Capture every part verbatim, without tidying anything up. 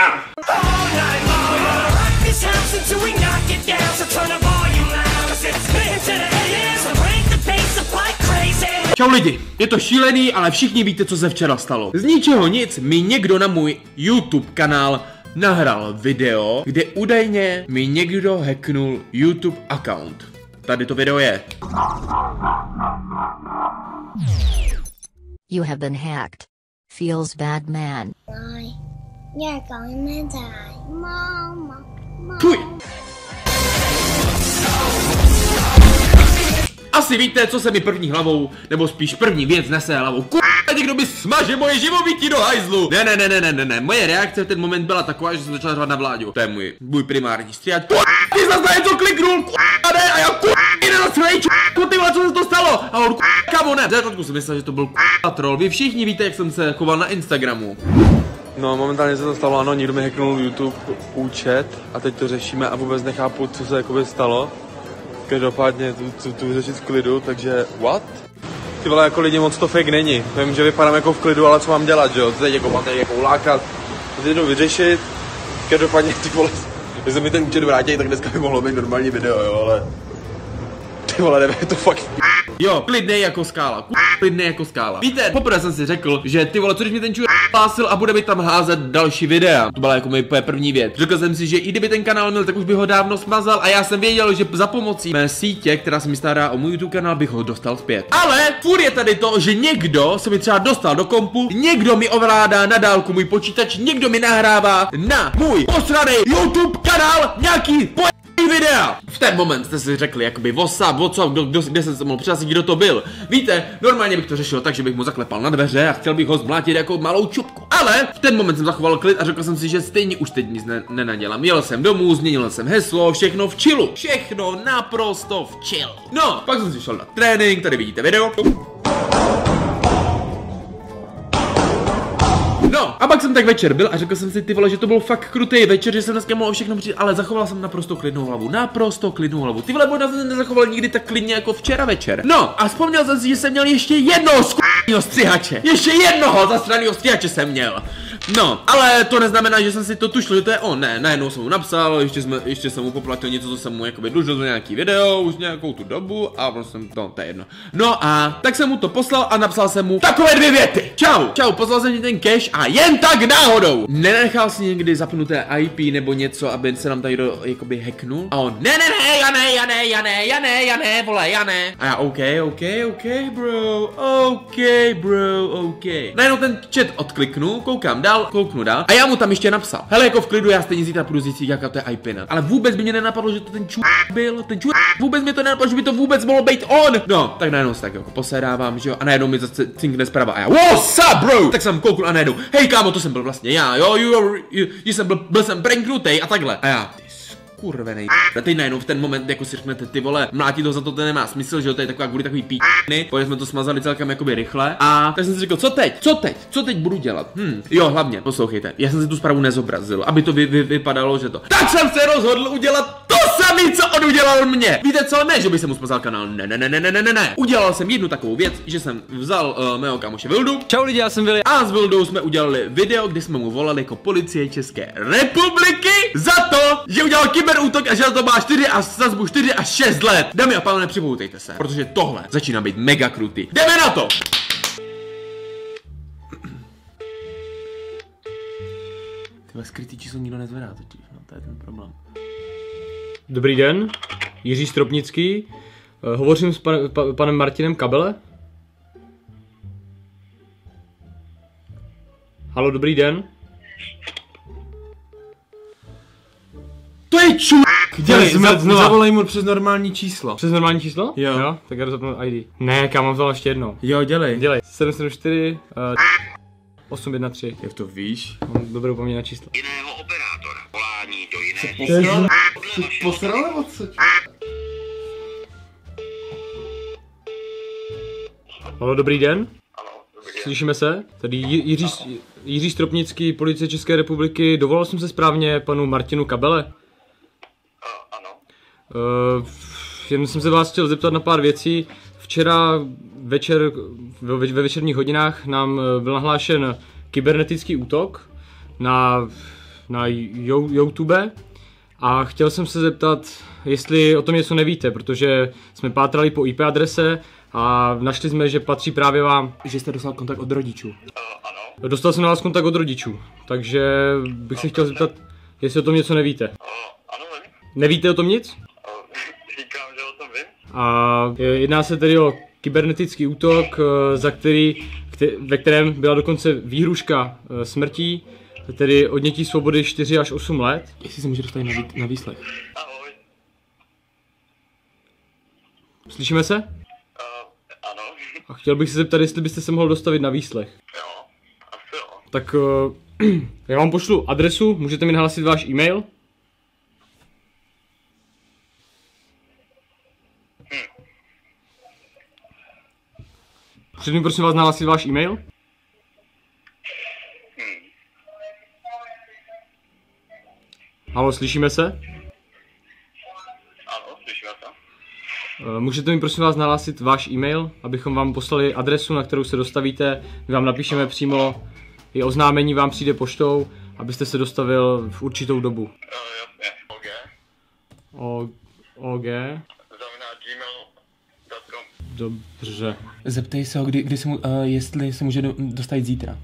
out. Čau lidi, je to šílený, ale všichni víte, co se včera stalo. Z ničeho nic mi někdo na můj YouTube kanál nahrál video, kde údajně mi někdo hacknul YouTube account. Tady to video je. You have been hacked. Feels bad, man. You're going to die. Mama. Fuj. Asi víte, co se mi první hlavou, nebo spíš první věc nese hlavou. K***a, někdo by smažil moje živobytí do hajzlu. Ne, ne, ne, ne, ne, ne, ne. Moje reakce v ten moment byla taková, že jsem začal řvát na Vláďu. To je můj, můj primární stříhač. K***a, ty zase na něco kliknul, k***a, ne, a já k***a, jde na svej č***u, ty vole, co se to stalo? A on k***a, kamo ne. V začátku jsem myslel, že to byl k***a troll. Vy všichni víte, jak jsem se choval na Instagramu. No, momentálně se to stalo, ano, někdo mi hacknul YouTube účet a teď to řešíme a vůbec nechápu, co se jakoby stalo. Každopádně tu, tu, tu řešit v klidu, takže what? Ty vole, jako lidi moc to fake není. Vím, že vypadám jako v klidu, ale co mám dělat, že jo? Teď jako máte jako lákat, teď jdu vyřešit. Každopádně ty vole, když se mi ten účet vrátí, tak dneska by mohlo být normální video, jo, ale... Ty vole, nevím, to fakt... Jo, klidnej jako skála, klidnej jako skála. Víte, poprvé jsem si řekl, že ty vole, co když mi ten čur hlásil a bude mi tam házet další videa. To byla jako moje první věc. Řekl jsem si, že i kdyby ten kanál měl, tak už bych ho dávno smazal a já jsem věděl, že za pomocí mé sítě, která se mi stará o můj YouTube kanál, bych ho dostal zpět. Ale furt je tady to, že někdo se mi třeba dostal do kompu, někdo mi ovládá na dálku můj počítač, někdo mi nahrává na můj posraný YouTube kanál nějaký poj... videa. V ten moment jste si řekli, jakoby WhatsApp, WhatsApp, kdo, kdo, kde jsem se mohl přihlásit, kdo to byl. Víte, normálně bych to řešil tak, že bych mu zaklepal na dveře a chtěl bych ho zmlátit jako malou čupku. Ale v ten moment jsem zachoval klid a řekl jsem si, že stejně už teď nic ne nenadělám. Jel jsem domů, změnil jsem heslo, všechno v chillu. Všechno naprosto v chillu. No, pak jsem si šel na trénink, tady vidíte video. No, a pak jsem tak večer byl a řekl jsem si, ty vole, že to byl fakt krutý večer, že jsem dneska mohl všechno přijít, ale zachoval jsem naprosto klidnou hlavu, naprosto klidnou hlavu. Ty vole, možná jsem nezachoval nikdy tak klidně jako včera večer. No, a vzpomněl jsem si, že jsem měl ještě jednoho skurveného střihače. Ještě jednoho zasraného střihače jsem měl. No, ale to neznamená, že jsem si to tušil, že to je on. Ne, najednou jsem mu napsal, ještě, jsme, ještě jsem mu poplatil něco, co jsem mu jakoby dlužil za nějaký video, už nějakou tu dobu a prostě to, to je jedno. No a tak jsem mu to poslal a napsal jsem mu takové dvě věty. Čau, čau, poslal jsem ti ten cash a jen tak náhodou. Nenechal si někdy zapnuté í pé nebo něco, aby se nám tady do, jakoby hacknul? A on, ne, ne, ne, já ne, já ne, já ne, já ne, já ne, vole, já ne. A já, OK, OK, OK, bro, OK, bro, OK. Najednou ten chat odkliknu, koukám dál, kouknu dál a já mu tam ještě napsal. Hele, jako v klidu, já stejně zítra půjdu zjistit, jaká to je í pé. Ale vůbec by mě nenapadlo, že to ten čur byl, ten čur, vůbec mě to nenapadlo, že by to vůbec mohlo být on. No, tak najednou se tak jako posedávám, že jo, a najednou mi zase cinkne zprava a já, what's up, bro? Tak jsem kouknu a najednou, hej kámo, to jsem byl vlastně já, jo, jo, jsem byl, byl jsem pranknutej a takhle. A já, ty skurvenej. A teď najednou v ten moment, jako si řeknete, ty vole, mlátit ho za to, to nemá smysl, že jo, to je taková kvůli takový píčny, protože jsme to smazali celkem jakoby rychle. A tak jsem si řekl, co teď, co teď, co teď budu dělat? Hm, jo, hlavně, poslouchejte, já jsem si tu zprávu nezobrazil, aby to vy, vy, vypadalo, že to. Tak jsem se rozhodl udělat to samý, co on udělal mě. Víte co, ne, že by jsem mu smazal kanál, ne, ne, ne, ne, ne, ne, ne. Udělal jsem jednu takovou věc, že jsem vzal uh, mého kamoše Vildu. Čau lidi, já jsem William. A s Vildou jsme udělali video, kdy jsme mu volali jako policie České republiky za to, že udělal útok a že to má čtyři a šest let. Dámy a pánové, připoutejte se, protože tohle začíná být mega krutý. Jdeme na to! Tyhle skrytý číslo nikdo nezvedá totiž, no to je ten problém. Dobrý den, Jiří Stropnický. Uh, hovořím s pan, pa, panem Martinem Kabele. Haló, dobrý den. To je čur... Dělej, zavolej mu přes normální číslo. Přes normální číslo? Jo. Jo? Tak já jdu zapnout í dé. Ne, kámo, vzal ještě jednou. Jo, dělej. Dělej. sedm sedm čtyři... Uh, osm jedna tři. Jak to víš? Mám dobrou paměť na číslo. Jiného operátora. Volání do jiného... Jsi posral nebo co? Haló, dobrý den. Slyšíme se? Tady Jiří, Jiří Stropnický, policie České republiky. Dovolal jsem se správně panu Martinu Kabele? Uh, jen jsem se vás chtěl zeptat na pár věcí. Včera večer, ve, ve večerních hodinách nám byl nahlášen kybernetický útok na na YouTube a chtěl jsem se zeptat, jestli o tom něco nevíte, protože jsme pátrali po í pé adrese a našli jsme, že patří právě vám. Že jste dostal kontakt od rodičů. Uh, ano. Dostal jsem na vás kontakt od rodičů, takže bych se chtěl zeptat, jestli o tom něco nevíte. Uh, ano, nevím. Nevíte o tom nic? Říkám, že o tom vím. A jedná se tedy o kybernetický útok, za který, ve kterém byla dokonce výhruška smrtí, tedy odnětí svobody čtyři až osm let. Jestli se může dostat na, na výslech. Ahoj. Slyšíme se? Uh, ano. A chtěl bych se zeptat, jestli byste se mohl dostavit na výslech. Jo, asi jo. Tak uh, já vám pošlu adresu, můžete mi nahlásit váš e-mail. Hm. Můžete mi prosím vás nahlásit váš e-mail? Halo, slyšíme se? Ano, slyšíme se. Můžete mi prosím vás nahlásit váš e-mail, abychom vám poslali adresu, na kterou se dostavíte. My vám napíšeme přímo, i oznámení vám přijde poštou, abyste se dostavil v určitou dobu. Uh, jasně, O G. O, O G. Zavináč gmail tečka com. Dobře. Zeptej se ho, kdy, kdy se mu, uh, jestli se může dostavit zítra.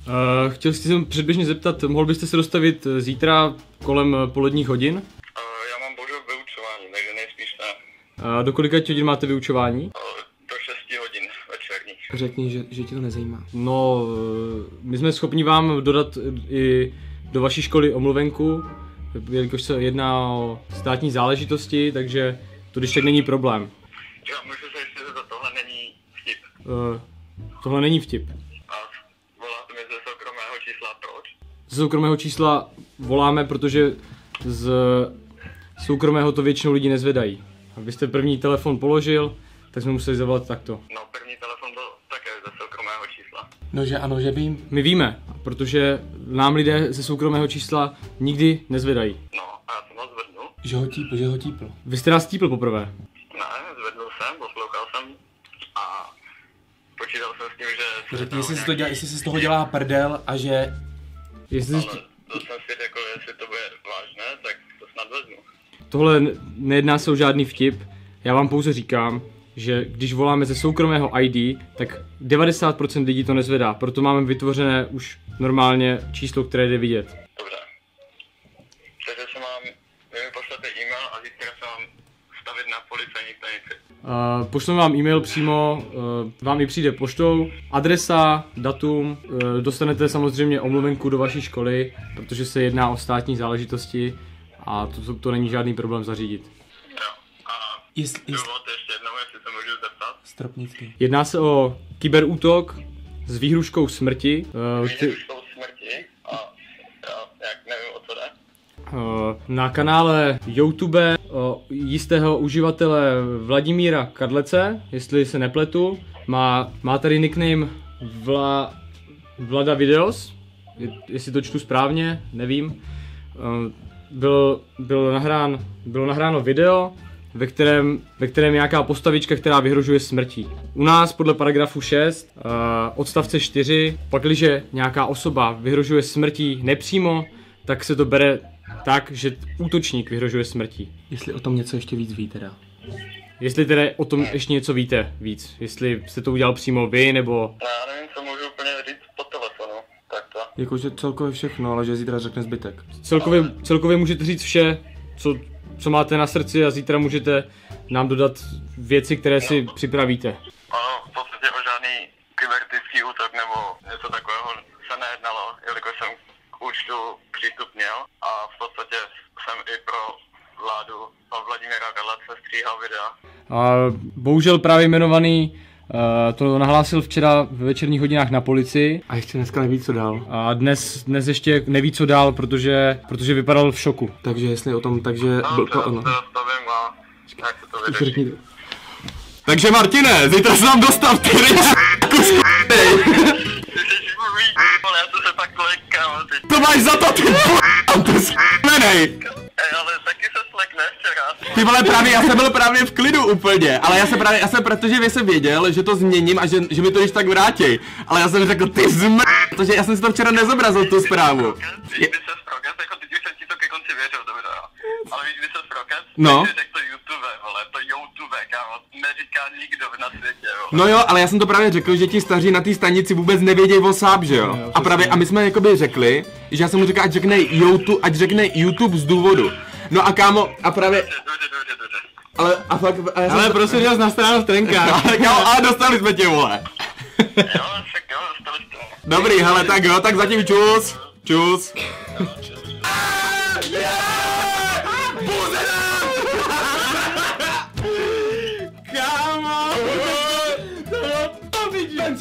Uh, chtěl jste se předběžně zeptat, mohl byste se dostavit zítra kolem poledních hodin? Uh, já mám bohužel vyučování, takže nejspíš ne. Uh, do kolika hodin máte vyučování? Uh, do šesti hodin večerních. Řekni, že, že ti to nezajímá. No, uh, my jsme schopni vám dodat i do vaší školy omluvenku, jelikož se jedná o státní záležitosti, takže to když tak není problém. Já můžu se ještě zeptat, tohle není vtip. Uh, tohle není vtip. A voláte mi ze soukromého čísla, proč? Ze soukromého čísla voláme, protože z soukromého to většinou lidi nezvedají. A vy jste první telefon položil, tak jsme museli zavolat takto. No, první telefon byl také ze soukromého čísla. No, že ano, že vím. My víme, protože nám lidé ze soukromého čísla nikdy nezvedají. No, a já jsem ho zvednul. Že ho típl, že ho típl. Vy jste nás típl poprvé. Počítal jsem s tím, že... Řekni, jestli, nějaký... jestli se z toho dělá prdel a že... Jestli ale si... to jsem si řekl, jestli to bude vážné, tak to snad vezmu. Tohle nejedná se o žádný vtip, já vám pouze říkám, že když voláme ze soukromého I D, tak devadesát procent lidí to nezvedá, proto máme vytvořené už normálně číslo, které jde vidět. Dobře. Takže se mám, vy mi pošlete e-mail a zítra se mám stavit na policajní stanici. Uh, pošleme vám e-mail přímo, uh, vám ji přijde poštou, adresa, datum, uh, dostanete samozřejmě omluvenku do vaší školy, protože se jedná o státní záležitosti a to, to, to není žádný problém zařídit. Jo, a jest, jest... dovolte ještě jednou, jestli se můžu zeptat. Stropnický. Jedná se o kyberútok s výhruškou smrti. Uh, ty... Výhruškou smrti a já nějak nevím, o co jde. Na kanále YouTube jistého uživatele Vladimíra Kadlece, jestli se nepletu, má, má tady nickname Vla, Vlada Videos, jestli to čtu správně, nevím. Byl, byl nahrán, bylo nahráno video, ve kterém, ve kterém nějaká postavička, která vyhrožuje smrtí. U nás podle paragrafu šest, odstavce čtyři, pakliže nějaká osoba vyhrožuje smrtí nepřímo, tak se to bere tak, že útočník vyhrožuje smrtí. Jestli o tom něco ještě víc ví teda. Jestli teda o tom ještě něco víte víc. Jestli jste to udělal přímo vy, nebo... No, já nevím, co můžu úplně říct po telefonu. Takto. Jakože celkově všechno, ale že zítra řekne zbytek. Celkově, celkově můžete říct vše, co, co máte na srdci a zítra můžete nám dodat věci, které si no, připravíte. Ano, v podstatě o žádný kybernetický útok nebo něco takového se nejednalo, jelikož jsem k účtu přístup měl a v podstatě jsem i pro vládu a Vladimíra Kadlece stříhal videa. A bohužel právě jmenovaný uh, to nahlásil včera ve večerních hodinách na policii. A ještě dneska neví, co dál. A dnes, dnes ještě neví, co dál, protože, protože vypadal v šoku. Takže jestli o tom, takže... No, byl to ono. Zastavím a jak se to vyřeší. Takže Martine, zítra se nám dostav, ty kus to máš za to, ty ale taky se slekneš včera. Ty vole, právě, já jsem byl právě v klidu úplně, ale já jsem právě, já jsem, protože vy jsem věděl, že to změním a že, že mi to již tak vrátí. Ale já jsem řekl, ty zmr, protože já jsem si to včera nezobrazil, tu zprávu. Ty jsi se jako teď už jsem ti věřil, dobrá. Ale víš, když jsem prokaz, no. Takže řekl to YouTube, vole, to YouTube, kámo, neříká nikdo na světě, vole. No jo, ale já jsem to právě řekl, že ti staří na té stanici vůbec nevědějí o sáp, že jo? No, a právě, a my jsme jakoby řekli, že já jsem mu říkal, ať řekne YouTube, ať řekne YouTube z důvodu. No a kámo, a právě... Dobře, dobře, dobře. Ale, a fakt, a já jsem... Ale prosím, dělal na stranu Trenka. Ale kámo, ale dostali jsme tě, vole. Jo, tak jo, dostali jsme. Dobrý, hele, tak jo, tak zatím čus. Čus. Kámo! To vidím!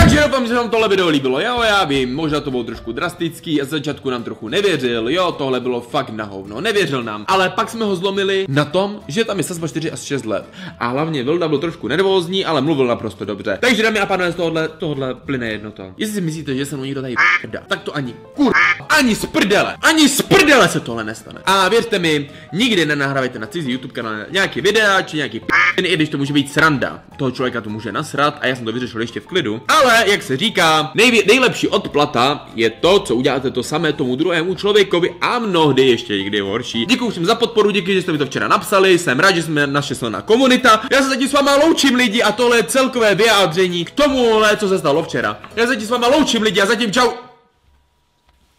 Takže doufám, že vám tohle video líbilo, jo, já vím, možná to bylo trošku drastický a začátku nám trochu nevěřil, jo, tohle bylo fakt na hovno, nevěřil nám, ale pak jsme ho zlomili na tom, že tam je sazba čtyři až šest let a hlavně Vilda byl trošku nervózní, ale mluvil naprosto dobře, takže dámy a pánové, z tohohle, tohohle plyne jednoto. Jestli si myslíte, že se mnou někdo tady prda, tak to ani kur... ani z prdele, ani z prdele se tohle nestane. A věřte mi, nikdy nenahrávajte na cizí YouTube kanál nějaký videa či nějaký p***ny, i když to může být sranda, toho člověka to může nasrat a já jsem to vyřešil ještě v klidu. Ale, jak se říká, nejlepší odplata je to, co uděláte to samé tomu druhému člověkovi a mnohdy ještě někdy horší. Děkuji všem za podporu, díky, že jste mi to včera napsali, jsem rád, že jsme naše silná komunita. Já se zatím s váma loučím lidi a tohle je celkové vyjádření k tomuhle, co se stalo včera. Já se zatím s váma loučím lidi a zatím čau.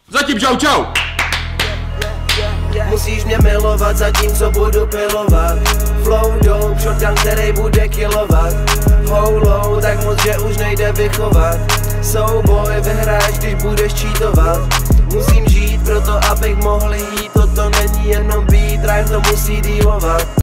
Zatím čau, čau. Musíš mě milovat, zatímco budu pilovat. Flow dope, shotgun, který bude killovat. Holo, tak moc, že už nejde vychovat. Souboj vyhráš, když budeš cheatovat. Musím žít proto, abych mohl jít. Toto není jenom beat, rhyme to musí dealovat.